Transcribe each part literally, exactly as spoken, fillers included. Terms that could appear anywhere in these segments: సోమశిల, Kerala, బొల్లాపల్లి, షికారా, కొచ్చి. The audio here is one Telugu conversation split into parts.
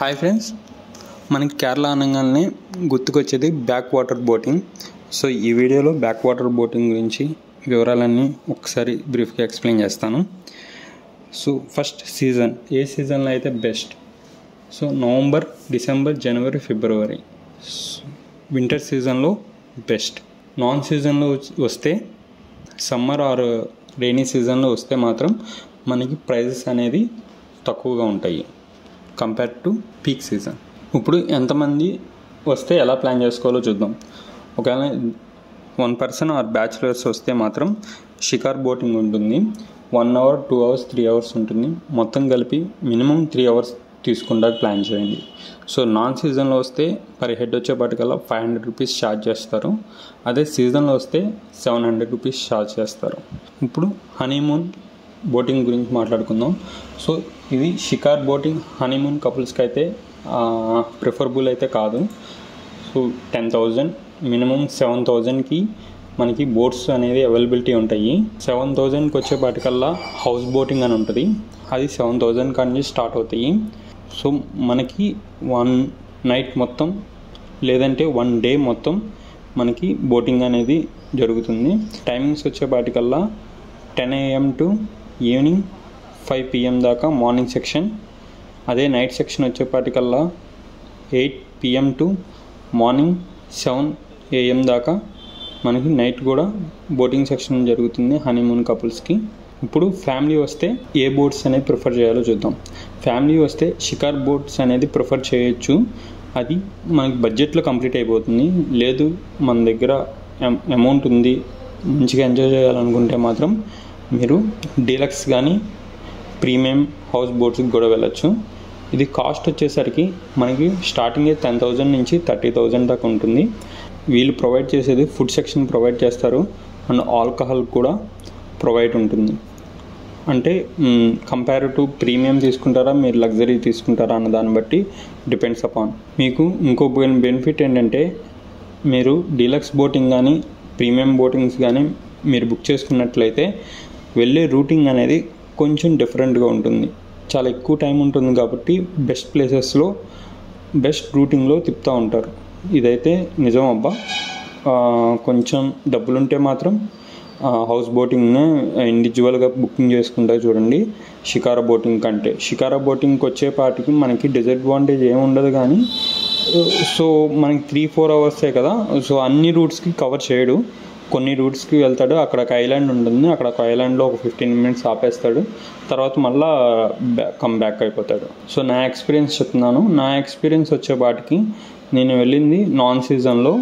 हाई फ्रेंड्स मन केरला अनगाने गुर्तुकोच्चेदी बैक वाटर बोटिंग सो ई वीडियो बैक वाटर बोटिंग गुरिंची विवरालन्नी ओकसारी ब्रीफ गा एक्सप्लेन चेस्तानु। सो फस्ट सीजन ए सीजन लो अयिते बेस्ट सो नवंबर डिसेंबर जनवरी फिब्रवरी विंटर सीजन लो बेस्ट। नॉन सीजन लो वस्ते सम्मर और रेनी सीजन लो वस्ते मात्रम मनकी प्राइसेस अनेदी तक्कुवगा उंटायि कंपेयर टू पीक सीजन। ఇప్పుడు ఎంతమంది వస్తే ఎలా ప్లాన్ చేసుకోవాలో చూద్దాం। ఒకవేళ వన్ పర్సన్ ఆర్ బ్యాచిలర్స్ వస్తే మాత్రం షికార్ బోటింగ్ ఉంటుంది। One hour two hours three hours ఉంటుంది। మొత్తం కలిపి మినిమం త్రీ అవర్స్ తీసుకుంటాక ప్లాన్ చేయండి। సో నాన్ సీజన్లో వస్తే పర్ హెడ్ వచ్చేపాటికల్లా ఫైవ్ హండ్రెడ్ రూపీస్ ఛార్జ్ చేస్తారు। అదే సీజన్లో వస్తే సెవెన్ హండ్రెడ్ రూపీస్ ఛార్జ్ చేస్తారు। ఇప్పుడు హనీమూన్ బోటింగ్ గురించి మాట్లాడుకుందాం। సో ఇది షికార్ బోటింగ్ హనీమూన్ కపుల్స్కి అయితే ప్రిఫరబుల్ అయితే కాదు। So ten thousand minimum seven థౌజండ్కి మనకి బోట్స్ అనేవి అవైలబిలిటీ ఉంటాయి। సెవెన్ థౌజండ్కి వచ్చేపాటికల్లా హౌస్ బోటింగ్ అని ఉంటుంది, అది సెవెన్ థౌజండ్ కానీ స్టార్ట్ అవుతాయి। సో మనకి వన్ నైట్ మొత్తం లేదంటే వన్ డే మొత్తం మనకి బోటింగ్ అనేది జరుగుతుంది। టైమింగ్స్ వచ్చేపాటికల్లా ten AM to evening five PM దాకా మార్నింగ్ సెక్షన్, అదే నైట్ సెక్షన్ వచ్చేపాటికల్లా eight PM to morning seven AM దాకా మనకి నైట్ కూడా బోటింగ్ సెక్షన్ జరుగుతుంది హనీమూన్ కపుల్స్కి। ఇప్పుడు ఫ్యామిలీ వస్తే ఏ బోట్స్ అనేది ప్రిఫర్ చేయాలో చూద్దాం। ఫ్యామిలీ వస్తే షికార్ బోట్స్ అనేది ప్రిఫర్ చేయొచ్చు, అది మనకి బడ్జెట్లో కంప్లీట్ అయిపోతుంది। లేదు మన దగ్గర అమౌంట్ ఉంది మంచిగా ఎంజాయ్ చేయాలనుకుంటే మాత్రం మీరు డీలక్స్ కానీ ప్రీమియం హౌస్ బోట్స్కి కూడా వెళ్ళచ్చు। ఇది కాస్ట్ వచ్చేసరికి మనకి స్టార్టింగే టెన్ థౌజండ్ నుంచి థర్టీ థౌజండ్ దాకా ఉంటుంది। వీళ్ళు ప్రొవైడ్ చేసేది ఫుడ్ సెక్షన్ ప్రొవైడ్ చేస్తారు అండ్ ఆల్కహాల్ కూడా ప్రొవైడ్ ఉంటుంది। అంటే కంపేర్ టు ప్రీమియం తీసుకుంటారా మీరు లగ్జరీ తీసుకుంటారా అన్న దాన్ని బట్టి డిపెండ్స్ అపాన్ మీకు। ఇంకో బెనిఫిట్ ఏంటంటే మీరు డీలక్స్ బోటింగ్ కానీ ప్రీమియం బోటింగ్స్ కానీ మీరు బుక్ చేసుకున్నట్లయితే వెళ్ళే రూటింగ్ అనేది కొంచెం డిఫరెంట్గా ఉంటుంది। చాలా ఎక్కువ టైం ఉంటుంది కాబట్టి బెస్ట్ ప్లేసెస్లో బెస్ట్ రూటింగ్లో తిప్పుతూ ఉంటారు, ఇదైతే నిజం అబ్బా। కొంచెం డబ్బులుంటే మాత్రం హౌస్ బోటింగ్నే ఇండివిజువల్గా బుకింగ్ చేసుకుంటా చూడండి షికారా బోటింగ్ కంటే। షికారా బోటింగ్కి వచ్చేపాటికి మనకి డిసడ్వాంటేజ్ ఏమి ఉండదు కానీ సో మనకి త్రీ ఫోర్ అవర్సే కదా, సో అన్ని రూట్స్కి కవర్ చేయడు। కొన్ని రూట్స్కి వెళ్తాడు, అక్కడ ఒక ఐలాండ్ ఉంటుంది, అక్కడ ఒక ఐలాండ్లో ఒక ఫిఫ్టీన్ మినిట్స్ ఆపేస్తాడు, తర్వాత మళ్ళీ కమ్ బ్యాక్ అయిపోతాడు। సో నా ఎక్స్పీరియన్స్ చెప్తున్నాను, నా ఎక్స్పీరియన్స్ వచ్చేపాటికి నేను వెళ్ళింది నాన్ సీజన్లో,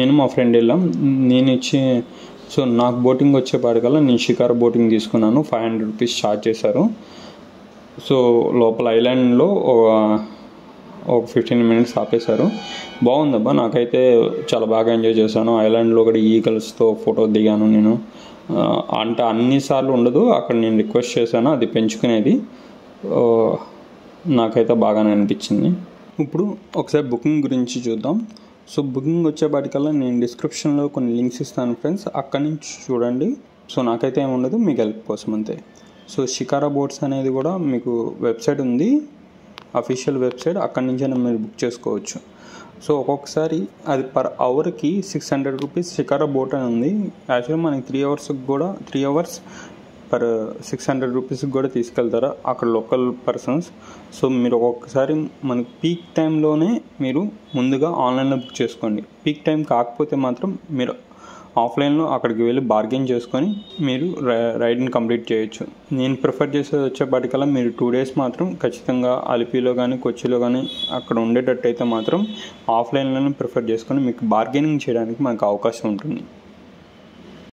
నేను మా ఫ్రెండ్ వెళ్ళాం, నేను ఇచ్చి సో నాకు బోటింగ్ వచ్చేపాటికల్లా నేను షికార్ బోటింగ్ తీసుకున్నాను, ఫైవ్ హండ్రెడ్ రూపీస్ ఛార్జ్ చేశారు। సో లోపల ఐలాండ్లో ఒక ఫిఫ్టీన్ మినిట్స్ ఆపేశారు, బాగుందబ్బా, నాకైతే చాలా బాగా ఎంజాయ్ చేశాను। ఐలాండ్లో కూడా ఈగల్స్తో ఫోటో దిగాను నేను, అంటే అన్నిసార్లు ఉండదు, అక్కడ నేను రిక్వెస్ట్ చేశాను అది పెంచుకునేది, నాకైతే బాగానే అనిపించింది। ఇప్పుడు ఒకసారి బుకింగ్ గురించి చూద్దాం। సో బుకింగ్ వచ్చేపాటికల్లా నేను డిస్క్రిప్షన్లో కొన్ని లింక్స్ ఇస్తాను ఫ్రెండ్స్, అక్కడి నుంచి చూడండి। సో నాకైతే ఏమి ఉండదు, మీకు హెల్ప్ కోసం అంతే। సో షికారా బోట్స్ అనేది కూడా మీకు వెబ్సైట్ ఉంది, అఫీషియల్ వెబ్సైట్, అక్కడి నుంచైనా మీరు బుక్ చేసుకోవచ్చు। సో ఒక్కొక్కసారి అది పర్ అవర్కి six hundred rupees షికారా boat అని ఉంది। యాక్చువల్గా మనకి త్రీ అవర్స్కి కూడా three hours per six hundred రూపీస్కి కూడా తీసుకెళ్తారు అక్కడ లోకల్ పర్సన్స్। సో మీరు ఒక్కొక్కసారి మనకి పీక్ టైంలోనే మీరు ముందుగా ఆన్లైన్లో బుక్ చేసుకోండి, పీక్ టైం కాకపోతే మాత్రం మీరు ఆఫ్లైన్లో అక్కడికి వెళ్ళి బార్గెన్ చేసుకొని మీరు రైడ్ని కంప్లీట్ చేయొచ్చు। నేను ప్రిఫర్ చేసేది వచ్చేపాటికల్లా మీరు టూ డేస్ మాత్రం ఖచ్చితంగా అలిపిలో కానీ కొచ్చిలో కానీ అక్కడ ఉండేటట్టయితే మాత్రం ఆఫ్లైన్లోనే ప్రిఫర్ చేసుకొని మీకు బార్గెనింగ్ చేయడానికి మనకు అవకాశం ఉంటుంది।